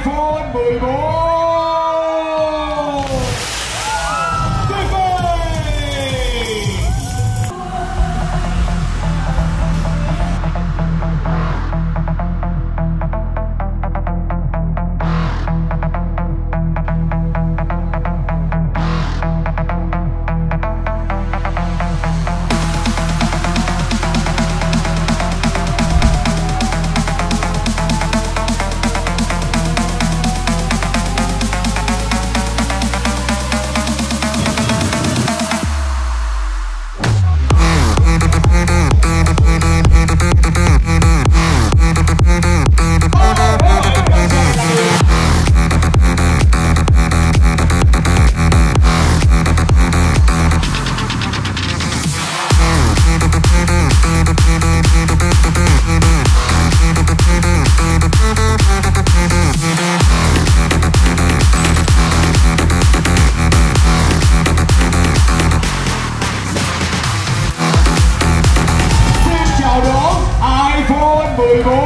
iPhone 14. There you go.